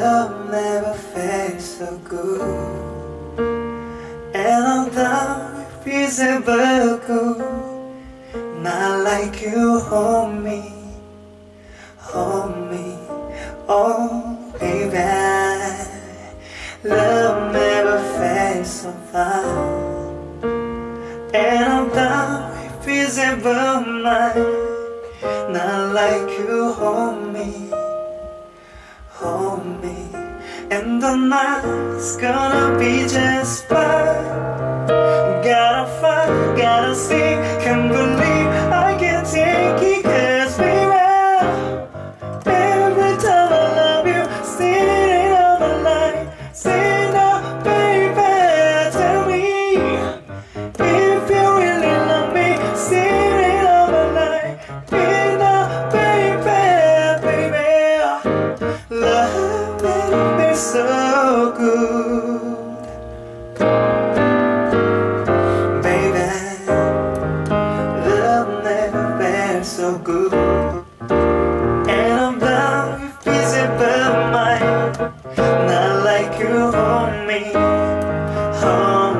love never felt so good, and I'm down visible good. Not like you hold me, oh baby. Love never felt so fine, and I'm down visible mine. Not like you hold me, and the night's gonna be just fine. Gotta fight, gotta see, can't believe I can take it, 'cause baby, every time I love you, see it on the line, see now, baby, tell me if you really love me, see it on the line, see now, baby, baby. Love never felt so good, baby. Love never felt so good, and I'm down with visible mind. Not like you hold me, oh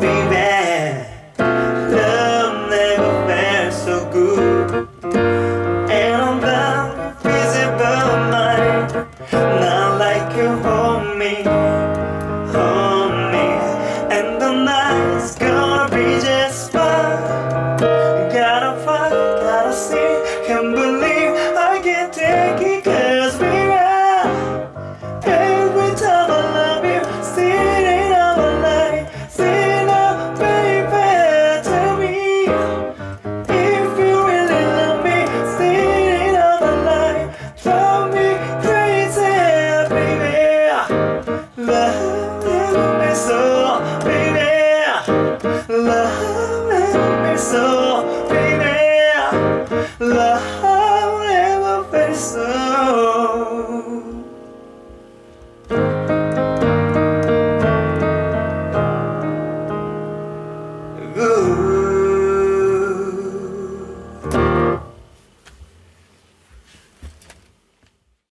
baby. Love never felt so good, and I'm down with visible mind.